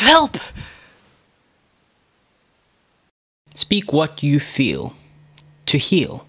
Help! Speak what you feel, to heal.